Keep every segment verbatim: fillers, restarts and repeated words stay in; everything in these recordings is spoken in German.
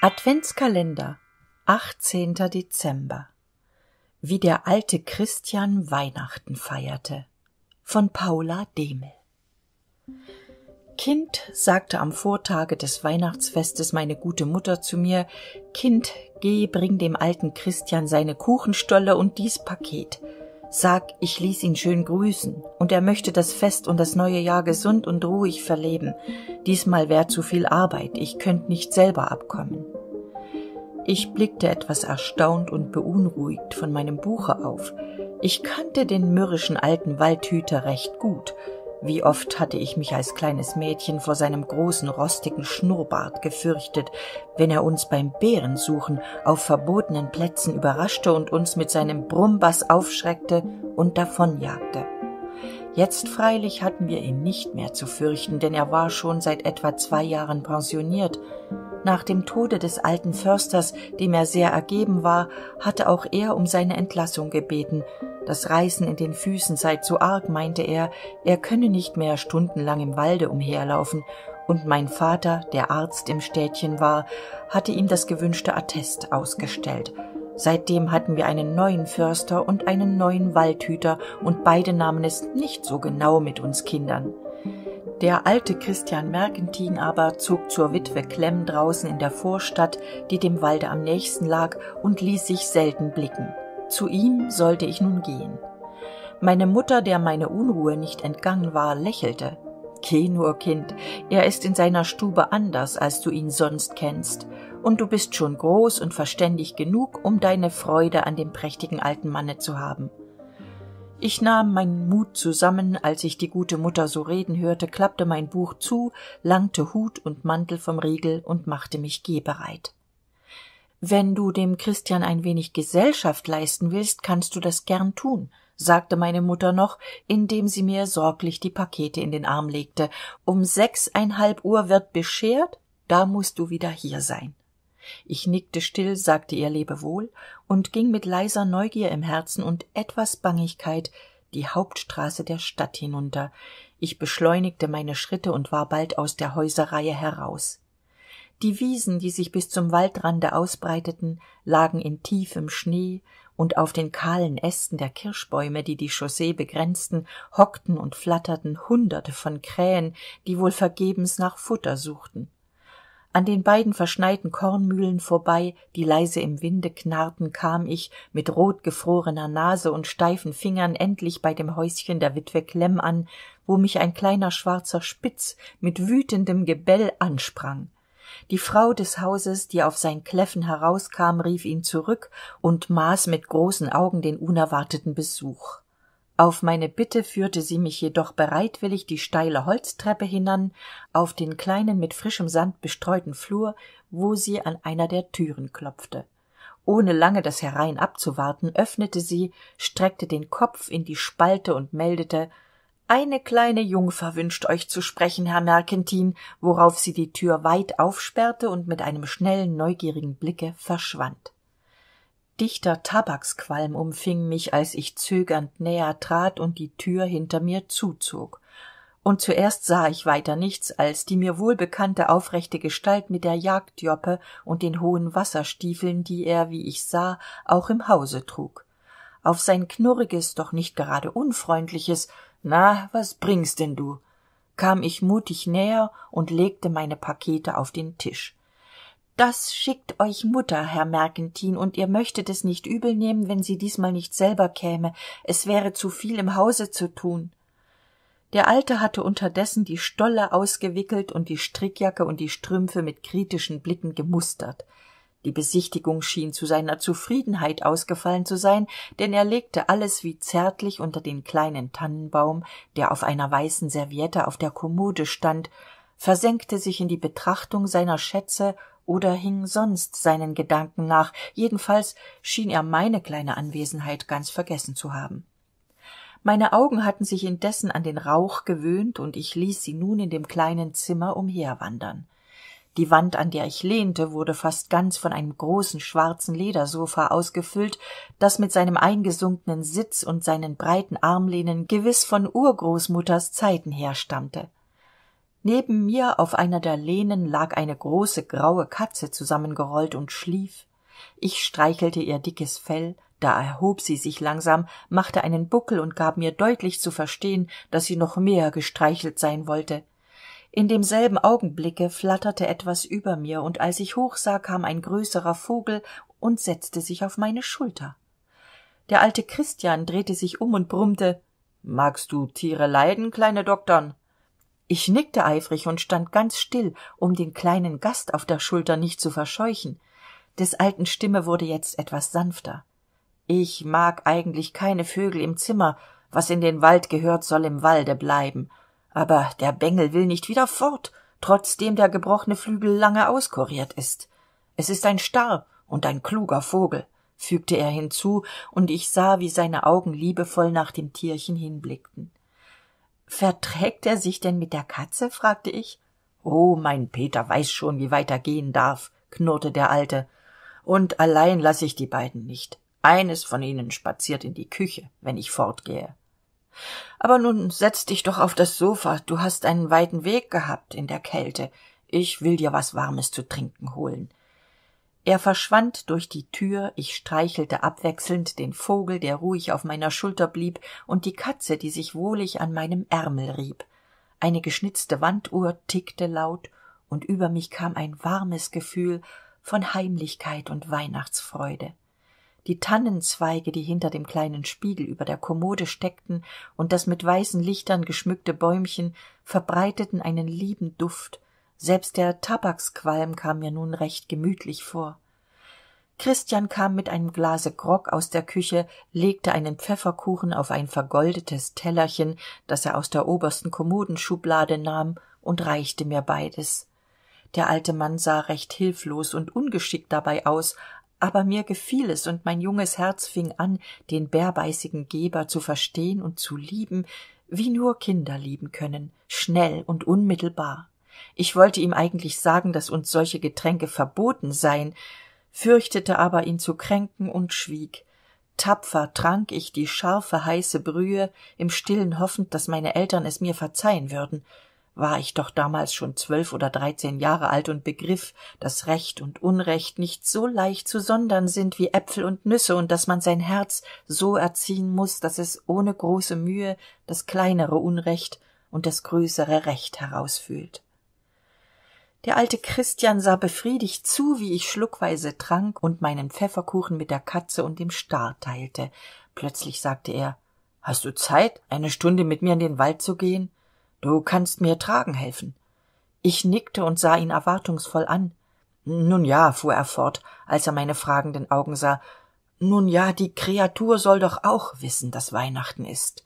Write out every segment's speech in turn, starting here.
Adventskalender, achtzehnter Dezember. Wie der alte Christian Weihnachten feierte. Von Paula Dehmel. Kind, sagte am Vortage des Weihnachtsfestes meine gute Mutter zu mir, Kind, geh, bring dem alten Christian seine Kuchenstolle und dies Paket. Sag, ich ließ ihn schön grüßen, und er möchte das Fest und das neue Jahr gesund und ruhig verleben. Diesmal wär zu viel Arbeit, ich könnt nicht selber abkommen. Ich blickte etwas erstaunt und beunruhigt von meinem Buche auf. Ich kannte den mürrischen alten Waldhüter recht gut. Wie oft hatte ich mich als kleines Mädchen vor seinem großen, rostigen Schnurrbart gefürchtet, wenn er uns beim Beerensuchen auf verbotenen Plätzen überraschte und uns mit seinem Brummbass aufschreckte und davonjagte. Jetzt freilich hatten wir ihn nicht mehr zu fürchten, denn er war schon seit etwa zwei Jahren pensioniert. Nach dem Tode des alten Försters, dem er sehr ergeben war, hatte auch er um seine Entlassung gebeten. Das Reißen in den Füßen sei zu arg, meinte er, er könne nicht mehr stundenlang im Walde umherlaufen, und mein Vater, der Arzt im Städtchen war, hatte ihm das gewünschte Attest ausgestellt. Seitdem hatten wir einen neuen Förster und einen neuen Waldhüter, und beide nahmen es nicht so genau mit uns Kindern. Der alte Christian Merkentin aber zog zur Witwe Klemm draußen in der Vorstadt, die dem Walde am nächsten lag, und ließ sich selten blicken. Zu ihm sollte ich nun gehen. Meine Mutter, der meine Unruhe nicht entgangen war, lächelte. »Geh nur, Kind, er ist in seiner Stube anders, als du ihn sonst kennst, und du bist schon groß und verständig genug, um deine Freude an dem prächtigen alten Manne zu haben.« Ich nahm meinen Mut zusammen, als ich die gute Mutter so reden hörte, klappte mein Buch zu, langte Hut und Mantel vom Riegel und machte mich gehbereit. »Wenn du dem Christian ein wenig Gesellschaft leisten willst, kannst du das gern tun«, sagte meine Mutter noch, indem sie mir sorglich die Pakete in den Arm legte. »Um sechseinhalb Uhr wird beschert, da musst du wieder hier sein.« Ich nickte still, sagte ihr Lebewohl und ging mit leiser Neugier im Herzen und etwas Bangigkeit die Hauptstraße der Stadt hinunter. Ich beschleunigte meine Schritte und war bald aus der Häuserreihe heraus. Die Wiesen, die sich bis zum Waldrande ausbreiteten, lagen in tiefem Schnee, und auf den kahlen Ästen der Kirschbäume, die die Chaussee begrenzten, hockten und flatterten Hunderte von Krähen, die wohl vergebens nach Futter suchten. An den beiden verschneiten Kornmühlen vorbei, die leise im Winde knarrten, kam ich mit rot gefrorener Nase und steifen Fingern endlich bei dem Häuschen der Witwe Klemm an, wo mich ein kleiner schwarzer Spitz mit wütendem Gebell ansprang. Die Frau des Hauses, die auf sein Kläffen herauskam, rief ihn zurück und maß mit großen Augen den unerwarteten Besuch. Auf meine Bitte führte sie mich jedoch bereitwillig die steile Holztreppe hinan, auf den kleinen, mit frischem Sand bestreuten Flur, wo sie an einer der Türen klopfte. Ohne lange das Herein abzuwarten, öffnete sie, streckte den Kopf in die Spalte und meldete: »Eine kleine Jungfer wünscht euch zu sprechen, Herr Merkentin«, worauf sie die Tür weit aufsperrte und mit einem schnellen, neugierigen Blicke verschwand. Dichter Tabaksqualm umfing mich, als ich zögernd näher trat und die Tür hinter mir zuzog. Und zuerst sah ich weiter nichts als die mir wohlbekannte aufrechte Gestalt mit der Jagdjoppe und den hohen Wasserstiefeln, die er, wie ich sah, auch im Hause trug. Auf sein knurriges, doch nicht gerade unfreundliches »Na, was bringst denn du?« kam ich mutig näher und legte meine Pakete auf den Tisch. »Das schickt euch Mutter, Herr Merkentin, und ihr möchtet es nicht übel nehmen, wenn sie diesmal nicht selber käme. Es wäre zu viel im Hause zu tun.« Der Alte hatte unterdessen die Stolle ausgewickelt und die Strickjacke und die Strümpfe mit kritischen Blicken gemustert. Die Besichtigung schien zu seiner Zufriedenheit ausgefallen zu sein, denn er legte alles wie zärtlich unter den kleinen Tannenbaum, der auf einer weißen Serviette auf der Kommode stand, versenkte sich in die Betrachtung seiner Schätze oder hing sonst seinen Gedanken nach. Jedenfalls schien er meine kleine Anwesenheit ganz vergessen zu haben. Meine Augen hatten sich indessen an den Rauch gewöhnt, und ich ließ sie nun in dem kleinen Zimmer umherwandern. Die Wand, an der ich lehnte, wurde fast ganz von einem großen schwarzen Ledersofa ausgefüllt, das mit seinem eingesunkenen Sitz und seinen breiten Armlehnen gewiss von Urgroßmutters Zeiten herstammte. Neben mir auf einer der Lehnen lag eine große graue Katze zusammengerollt und schlief. Ich streichelte ihr dickes Fell, da erhob sie sich langsam, machte einen Buckel und gab mir deutlich zu verstehen, dass sie noch mehr gestreichelt sein wollte. In demselben Augenblicke flatterte etwas über mir, und als ich hochsah, kam ein größerer Vogel und setzte sich auf meine Schulter. Der alte Christian drehte sich um und brummte, »Magst du Tiere leiden, kleine Doktern?« Ich nickte eifrig und stand ganz still, um den kleinen Gast auf der Schulter nicht zu verscheuchen. Des alten Stimme wurde jetzt etwas sanfter. »Ich mag eigentlich keine Vögel im Zimmer. Was in den Wald gehört, soll im Walde bleiben. Aber der Bengel will nicht wieder fort, trotzdem der gebrochene Flügel lange auskuriert ist. Es ist ein Star und ein kluger Vogel«, fügte er hinzu, und ich sah, wie seine Augen liebevoll nach dem Tierchen hinblickten. »Verträgt er sich denn mit der Katze?« fragte ich. »Oh, mein Peter weiß schon, wie weit er gehen darf«, knurrte der Alte. »Und allein lasse ich die beiden nicht. Eines von ihnen spaziert in die Küche, wenn ich fortgehe.« »Aber nun setz dich doch auf das Sofa. Du hast einen weiten Weg gehabt in der Kälte. Ich will dir was Warmes zu trinken holen.« Er verschwand durch die Tür, ich streichelte abwechselnd den Vogel, der ruhig auf meiner Schulter blieb, und die Katze, die sich wohlig an meinem Ärmel rieb. Eine geschnitzte Wanduhr tickte laut, und über mich kam ein warmes Gefühl von Heimlichkeit und Weihnachtsfreude. Die Tannenzweige, die hinter dem kleinen Spiegel über der Kommode steckten, und das mit weißen Lichtern geschmückte Bäumchen verbreiteten einen lieben Duft. Selbst der Tabaksqualm kam mir nun recht gemütlich vor. Christian kam mit einem Glase Grog aus der Küche, legte einen Pfefferkuchen auf ein vergoldetes Tellerchen, das er aus der obersten Kommodenschublade nahm, und reichte mir beides. Der alte Mann sah recht hilflos und ungeschickt dabei aus, aber mir gefiel es, und mein junges Herz fing an, den bärbeißigen Geber zu verstehen und zu lieben, wie nur Kinder lieben können, schnell und unmittelbar. Ich wollte ihm eigentlich sagen, dass uns solche Getränke verboten seien, fürchtete aber, ihn zu kränken, und schwieg. Tapfer trank ich die scharfe, heiße Brühe, im Stillen hoffend, dass meine Eltern es mir verzeihen würden. War ich doch damals schon zwölf oder dreizehn Jahre alt und begriff, dass Recht und Unrecht nicht so leicht zu sondern sind wie Äpfel und Nüsse und dass man sein Herz so erziehen muß, dass es ohne große Mühe das kleinere Unrecht und das größere Recht herausfühlt. Der alte Christian sah befriedigt zu, wie ich schluckweise trank und meinen Pfefferkuchen mit der Katze und dem Star teilte. Plötzlich sagte er, »Hast du Zeit, eine Stunde mit mir in den Wald zu gehen? Du kannst mir tragen helfen.« Ich nickte und sah ihn erwartungsvoll an. »Nun ja«, fuhr er fort, als er meine fragenden Augen sah, »nun ja, die Kreatur soll doch auch wissen, dass Weihnachten ist.«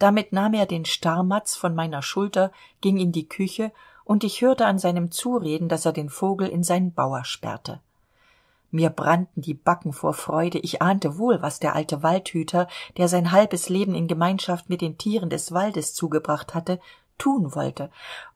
Damit nahm er den Starmatz von meiner Schulter, ging in die Küche, und ich hörte an seinem Zureden, dass er den Vogel in seinen Bauer sperrte. Mir brannten die Backen vor Freude, ich ahnte wohl, was der alte Waldhüter, der sein halbes Leben in Gemeinschaft mit den Tieren des Waldes zugebracht hatte, tun wollte,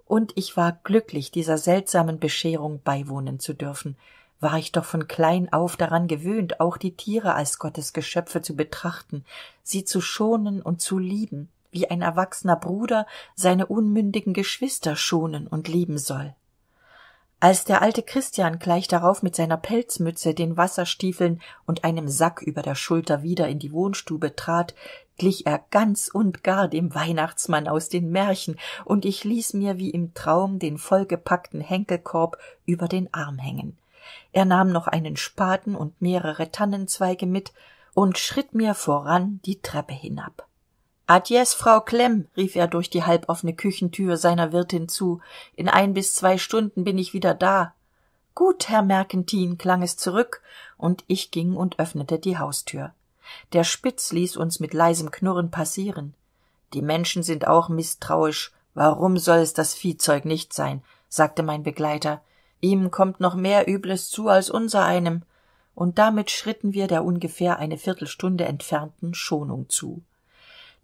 und ich war glücklich, dieser seltsamen Bescherung beiwohnen zu dürfen. War ich doch von klein auf daran gewöhnt, auch die Tiere als Gottes Geschöpfe zu betrachten, sie zu schonen und zu lieben, wie ein erwachsener Bruder seine unmündigen Geschwister schonen und lieben soll. Als der alte Christian gleich darauf mit seiner Pelzmütze, den Wasserstiefeln und einem Sack über der Schulter wieder in die Wohnstube trat, glich er ganz und gar dem Weihnachtsmann aus den Märchen, und ich ließ mir wie im Traum den vollgepackten Henkelkorb über den Arm hängen. Er nahm noch einen Spaten und mehrere Tannenzweige mit und schritt mir voran die Treppe hinab. »Adies, Frau Klemm«, rief er durch die halboffene Küchentür seiner Wirtin zu, »in ein bis zwei Stunden bin ich wieder da.« »Gut, Herr Merkentin«, klang es zurück, und ich ging und öffnete die Haustür. Der Spitz ließ uns mit leisem Knurren passieren. »Die Menschen sind auch misstrauisch. Warum soll es das Viehzeug nicht sein?« sagte mein Begleiter. »Ihm kommt noch mehr Übles zu als unser einem.« Und damit schritten wir der ungefähr eine Viertelstunde entfernten Schonung zu.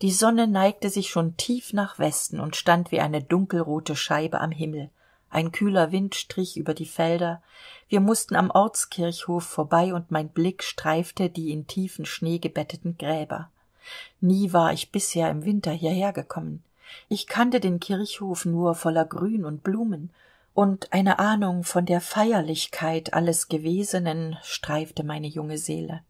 Die Sonne neigte sich schon tief nach Westen und stand wie eine dunkelrote Scheibe am Himmel. Ein kühler Wind strich über die Felder. Wir mussten am Ortskirchhof vorbei, und mein Blick streifte die in tiefen Schnee gebetteten Gräber. Nie war ich bisher im Winter hierher gekommen. Ich kannte den Kirchhof nur voller Grün und Blumen, und eine Ahnung von der Feierlichkeit alles Gewesenen streifte meine junge Seele.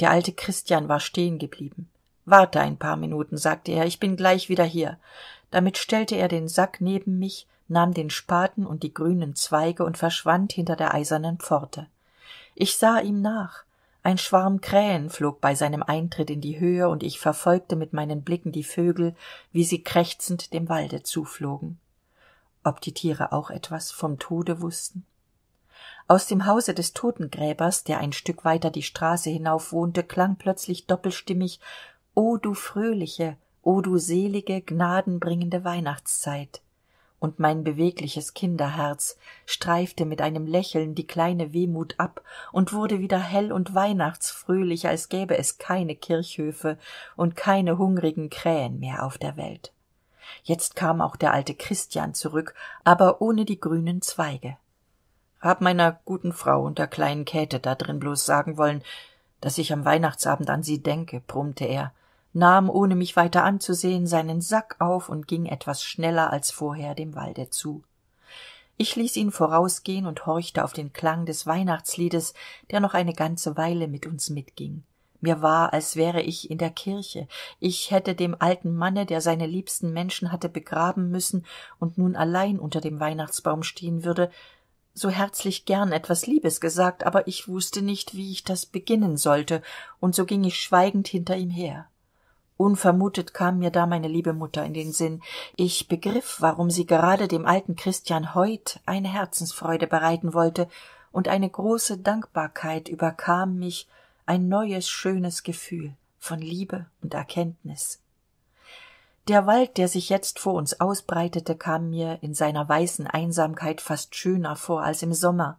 Der alte Christian war stehen geblieben. »Warte ein paar Minuten«, sagte er, »ich bin gleich wieder hier.« Damit stellte er den Sack neben mich, nahm den Spaten und die grünen Zweige und verschwand hinter der eisernen Pforte. Ich sah ihm nach. Ein Schwarm Krähen flog bei seinem Eintritt in die Höhe, und ich verfolgte mit meinen Blicken die Vögel, wie sie krächzend dem Walde zuflogen. Ob die Tiere auch etwas vom Tode wussten? Aus dem Hause des Totengräbers, der ein Stück weiter die Straße hinauf wohnte, klang plötzlich doppelstimmig: »O du fröhliche, o du selige, gnadenbringende Weihnachtszeit!« Und mein bewegliches Kinderherz streifte mit einem Lächeln die kleine Wehmut ab und wurde wieder hell und weihnachtsfröhlich, als gäbe es keine Kirchhöfe und keine hungrigen Krähen mehr auf der Welt. Jetzt kam auch der alte Christian zurück, aber ohne die grünen Zweige. »Hab meiner guten Frau und der kleinen Käthe da drin bloß sagen wollen, dass ich am Weihnachtsabend an sie denke«, brummte er, nahm, ohne mich weiter anzusehen, seinen Sack auf und ging etwas schneller als vorher dem Walde zu. Ich ließ ihn vorausgehen und horchte auf den Klang des Weihnachtsliedes, der noch eine ganze Weile mit uns mitging. Mir war, als wäre ich in der Kirche. Ich hätte dem alten Manne, der seine liebsten Menschen hatte begraben müssen und nun allein unter dem Weihnachtsbaum stehen würde, so herzlich gern etwas Liebes gesagt, aber ich wusste nicht, wie ich das beginnen sollte, und so ging ich schweigend hinter ihm her. Unvermutet kam mir da meine liebe Mutter in den Sinn. Ich begriff, warum sie gerade dem alten Christian heut eine Herzensfreude bereiten wollte, und eine große Dankbarkeit überkam mich, ein neues, schönes Gefühl von Liebe und Erkenntnis. Der Wald, der sich jetzt vor uns ausbreitete, kam mir in seiner weißen Einsamkeit fast schöner vor als im Sommer.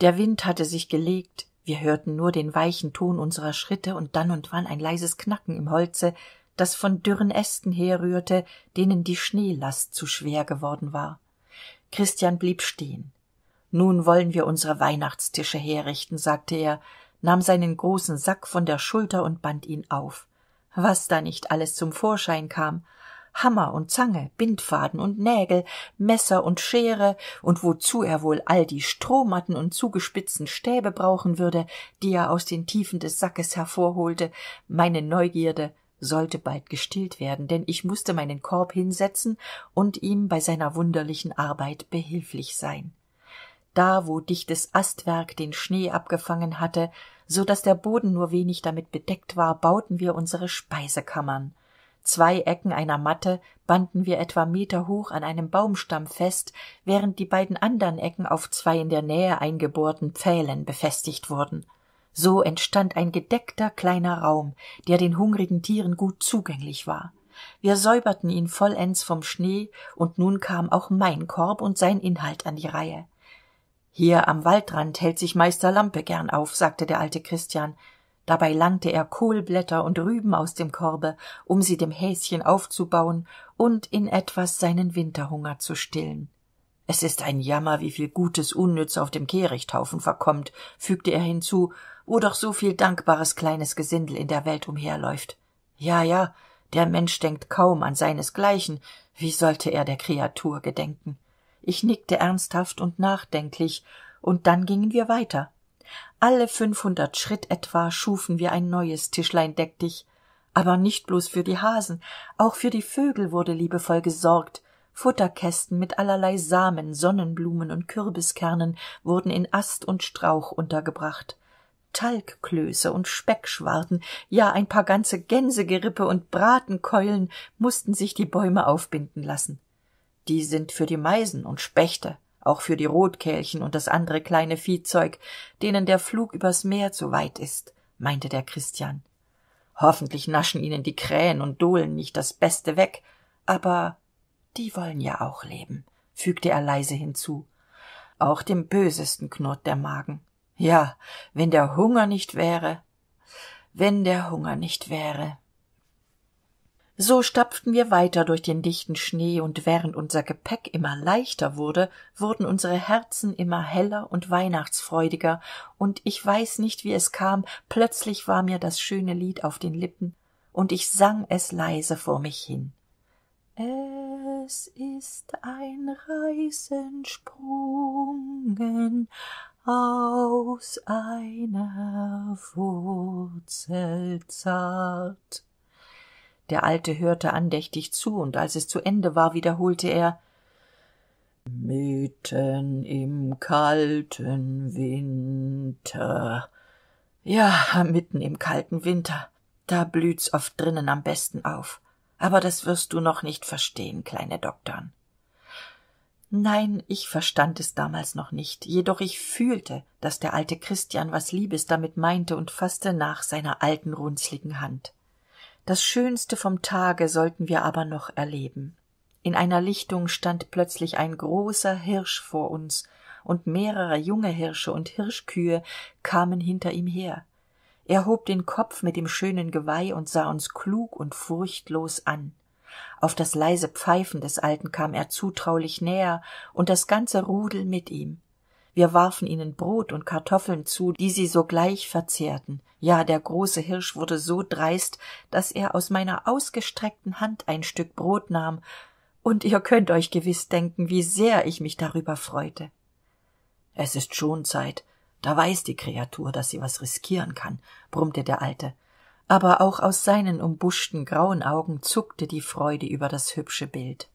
Der Wind hatte sich gelegt, wir hörten nur den weichen Ton unserer Schritte und dann und wann ein leises Knacken im Holze, das von dürren Ästen herrührte, denen die Schneelast zu schwer geworden war. Christian blieb stehen. »Nun wollen wir unsere Weihnachtstische herrichten«, sagte er, nahm seinen großen Sack von der Schulter und band ihn auf. Was da nicht alles zum Vorschein kam: Hammer und Zange, Bindfaden und Nägel, Messer und Schere, und wozu er wohl all die Strohmatten und zugespitzten Stäbe brauchen würde, die er aus den Tiefen des Sackes hervorholte. Meine Neugierde sollte bald gestillt werden, denn ich mußte meinen Korb hinsetzen und ihm bei seiner wunderlichen Arbeit behilflich sein. Da, wo dichtes Astwerk den Schnee abgefangen hatte, so daß der Boden nur wenig damit bedeckt war, bauten wir unsere Speisekammern. Zwei Ecken einer Matte banden wir etwa Meter hoch an einem Baumstamm fest, während die beiden anderen Ecken auf zwei in der Nähe eingebohrten Pfählen befestigt wurden. So entstand ein gedeckter kleiner Raum, der den hungrigen Tieren gut zugänglich war. Wir säuberten ihn vollends vom Schnee, und nun kam auch mein Korb und sein Inhalt an die Reihe. »Hier am Waldrand hält sich Meister Lampe gern auf«, sagte der alte Christian. Dabei langte er Kohlblätter und Rüben aus dem Korbe, um sie dem Häschen aufzubauen und in etwas seinen Winterhunger zu stillen. »Es ist ein Jammer, wie viel Gutes unnütz auf dem Kehrichthaufen verkommt«, fügte er hinzu, »wo doch so viel dankbares kleines Gesindel in der Welt umherläuft. Ja, ja, der Mensch denkt kaum an seinesgleichen. Wie sollte er der Kreatur gedenken?« Ich nickte ernsthaft und nachdenklich, und dann gingen wir weiter. Alle fünfhundert Schritt etwa schufen wir ein neues Tischlein deck dich, aber nicht bloß für die Hasen, auch für die Vögel wurde liebevoll gesorgt. Futterkästen mit allerlei Samen, Sonnenblumen und Kürbiskernen wurden in Ast und Strauch untergebracht. Talgklöße und Speckschwarten, ja ein paar ganze Gänsegerippe und Bratenkeulen mussten sich die Bäume aufbinden lassen. Die sind für die Meisen und Spechte, auch für die Rotkehlchen und das andere kleine Viehzeug, denen der Flug übers Meer zu weit ist, meinte der Christian. Hoffentlich naschen ihnen die Krähen und Dohlen nicht das Beste weg, aber die wollen ja auch leben, fügte er leise hinzu. Auch dem Bösesten knurrt der Magen. Ja, wenn der Hunger nicht wäre, wenn der Hunger nicht wäre. So stapften wir weiter durch den dichten Schnee, und während unser Gepäck immer leichter wurde, wurden unsere Herzen immer heller und weihnachtsfreudiger, und ich weiß nicht, wie es kam, plötzlich war mir das schöne Lied auf den Lippen, und ich sang es leise vor mich hin. Es ist ein Reis entsprungen aus einer Wurzel zart. Der Alte hörte andächtig zu, und als es zu Ende war, wiederholte er: »Mitten im kalten Winter.« Ja, mitten im kalten Winter, da blüht's oft drinnen am besten auf. Aber das wirst du noch nicht verstehen, kleine Doktorn. Nein, ich verstand es damals noch nicht, jedoch ich fühlte, dass der alte Christian was Liebes damit meinte und fasste nach seiner alten, runzligen Hand. Das Schönste vom Tage sollten wir aber noch erleben. In einer Lichtung stand plötzlich ein großer Hirsch vor uns, und mehrere junge Hirsche und Hirschkühe kamen hinter ihm her. Er hob den Kopf mit dem schönen Geweih und sah uns klug und furchtlos an. Auf das leise Pfeifen des Alten kam er zutraulich näher, und das ganze Rudel mit ihm. Wir warfen ihnen Brot und Kartoffeln zu, die sie sogleich verzehrten. Ja, der große Hirsch wurde so dreist, dass er aus meiner ausgestreckten Hand ein Stück Brot nahm, und ihr könnt euch gewiss denken, wie sehr ich mich darüber freute. »Es ist schon Zeit, da weiß die Kreatur, dass sie was riskieren kann«, brummte der Alte. Aber auch aus seinen umbuschten grauen Augen zuckte die Freude über das hübsche Bild.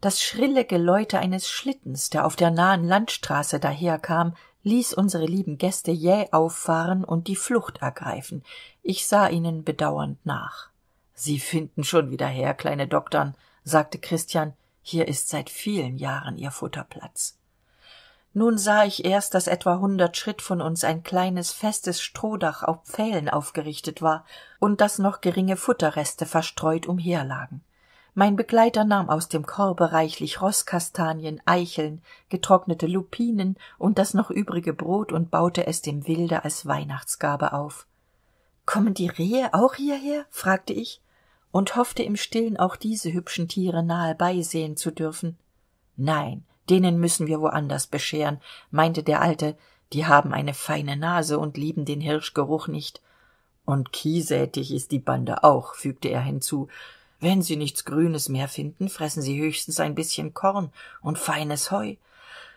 Das schrille Geläute eines Schlittens, der auf der nahen Landstraße daherkam, ließ unsere lieben Gäste jäh auffahren und die Flucht ergreifen. Ich sah ihnen bedauernd nach. »Sie finden schon wieder her, kleine Doktorn«, sagte Christian, »hier ist seit vielen Jahren ihr Futterplatz.« Nun sah ich erst, dass etwa hundert Schritt von uns ein kleines, festes Strohdach auf Pfählen aufgerichtet war und dass noch geringe Futterreste verstreut umherlagen. Mein Begleiter nahm aus dem Korbe reichlich Rosskastanien, Eicheln, getrocknete Lupinen und das noch übrige Brot und baute es dem Wilde als Weihnachtsgabe auf. »Kommen die Rehe auch hierher?« fragte ich und hoffte im Stillen auch diese hübschen Tiere nahe beisehen zu dürfen. »Nein, denen müssen wir woanders bescheren«, meinte der Alte, »die haben eine feine Nase und lieben den Hirschgeruch nicht.« »Und kiesätig ist die Bande auch«, fügte er hinzu. »Wenn sie nichts Grünes mehr finden, fressen sie höchstens ein bisschen Korn und feines Heu.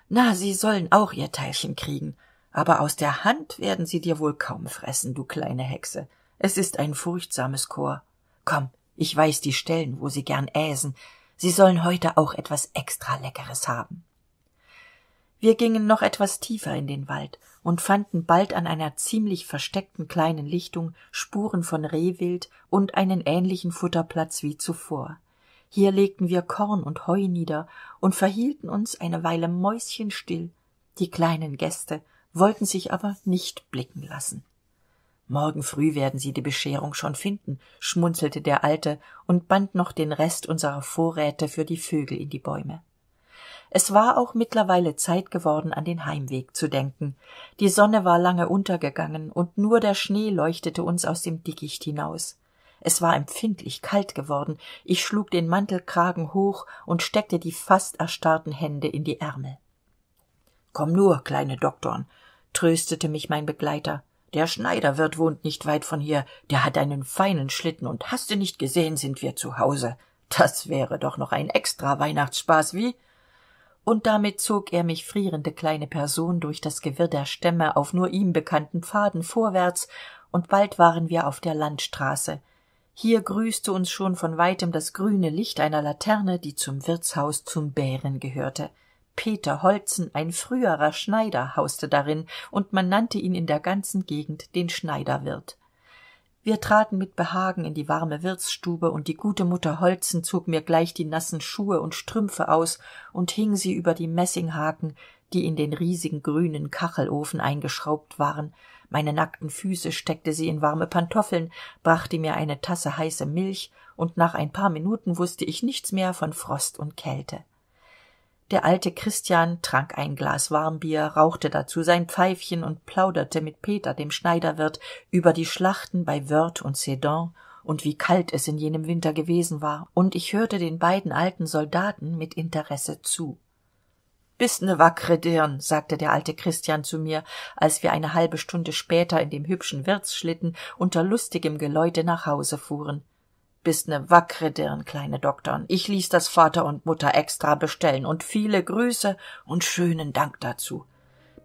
Na, sie sollen auch ihr Teilchen kriegen, aber aus der Hand werden sie dir wohl kaum fressen, du kleine Hexe. Es ist ein furchtsames Chor. Komm, ich weiß die Stellen, wo sie gern äsen. Sie sollen heute auch etwas extra Leckeres haben.« Wir gingen noch etwas tiefer in den Wald und fanden bald an einer ziemlich versteckten kleinen Lichtung Spuren von Rehwild und einen ähnlichen Futterplatz wie zuvor. Hier legten wir Korn und Heu nieder und verhielten uns eine Weile mäuschenstill. Die kleinen Gäste wollten sich aber nicht blicken lassen. »Morgen früh werden sie die Bescherung schon finden«, schmunzelte der Alte und band noch den Rest unserer Vorräte für die Vögel in die Bäume. Es war auch mittlerweile Zeit geworden, an den Heimweg zu denken. Die Sonne war lange untergegangen, und nur der Schnee leuchtete uns aus dem Dickicht hinaus. Es war empfindlich kalt geworden. Ich schlug den Mantelkragen hoch und steckte die fast erstarrten Hände in die Ärmel. »Komm nur, kleine Doktorn«, tröstete mich mein Begleiter. »Der Schneiderwirt wohnt nicht weit von hier, der hat einen feinen Schlitten, und hast du nicht gesehen, sind wir zu Hause. Das wäre doch noch ein extra Weihnachtsspaß, wie?« Und damit zog er mich, frierende kleine Person, durch das Gewirr der Stämme auf nur ihm bekannten Pfaden vorwärts, und bald waren wir auf der Landstraße. Hier grüßte uns schon von weitem das grüne Licht einer Laterne, die zum Wirtshaus zum Bären gehörte. Peter Holzen, ein früherer Schneider, hauste darin, und man nannte ihn in der ganzen Gegend den Schneiderwirt. Wir traten mit Behagen in die warme Wirtsstube, und die gute Mutter Holzen zog mir gleich die nassen Schuhe und Strümpfe aus und hing sie über die Messinghaken, die in den riesigen grünen Kachelofen eingeschraubt waren. Meine nackten Füße steckte sie in warme Pantoffeln, brachte mir eine Tasse heiße Milch, und nach ein paar Minuten wusste ich nichts mehr von Frost und Kälte. Der alte Christian trank ein Glas Warmbier, rauchte dazu sein Pfeifchen und plauderte mit Peter, dem Schneiderwirt, über die Schlachten bei Wörth und Sedan und wie kalt es in jenem Winter gewesen war, und ich hörte den beiden alten Soldaten mit Interesse zu. »Bist ne wackre Dirn«, sagte der alte Christian zu mir, als wir eine halbe Stunde später in dem hübschen Wirtsschlitten unter lustigem Geläute nach Hause fuhren. bist ne wackre Dirn, kleine Doktorn. Ich ließ das Vater und Mutter extra bestellen und viele Grüße und schönen Dank dazu.«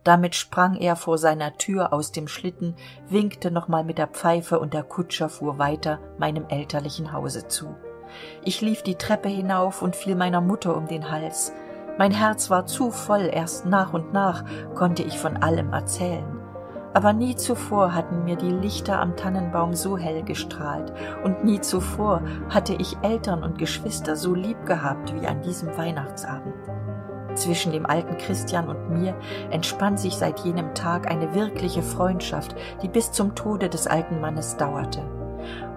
Damit sprang er vor seiner Tür aus dem Schlitten, winkte nochmal mit der Pfeife und der Kutscher fuhr weiter meinem elterlichen Hause zu. Ich lief die Treppe hinauf und fiel meiner Mutter um den Hals. Mein Herz war zu voll, erst nach und nach konnte ich von allem erzählen. Aber nie zuvor hatten mir die Lichter am Tannenbaum so hell gestrahlt und nie zuvor hatte ich Eltern und Geschwister so lieb gehabt wie an diesem Weihnachtsabend. Zwischen dem alten Christian und mir entspann sich seit jenem Tag eine wirkliche Freundschaft, die bis zum Tode des alten Mannes dauerte.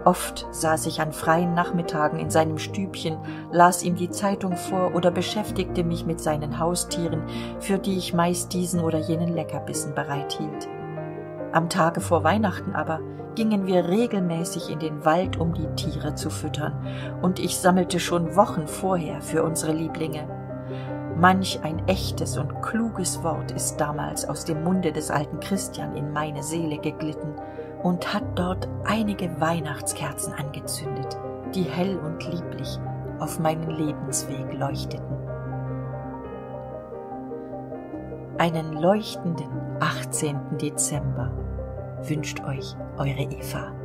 Oft saß ich an freien Nachmittagen in seinem Stübchen, las ihm die Zeitung vor oder beschäftigte mich mit seinen Haustieren, für die ich meist diesen oder jenen Leckerbissen bereithielt. Am Tage vor Weihnachten aber gingen wir regelmäßig in den Wald, um die Tiere zu füttern, und ich sammelte schon Wochen vorher für unsere Lieblinge. Manch ein echtes und kluges Wort ist damals aus dem Munde des alten Christian in meine Seele geglitten und hat dort einige Weihnachtskerzen angezündet, die hell und lieblich auf meinen Lebensweg leuchteten. Einen leuchtenden achtzehnten Dezember wünscht euch eure Eva.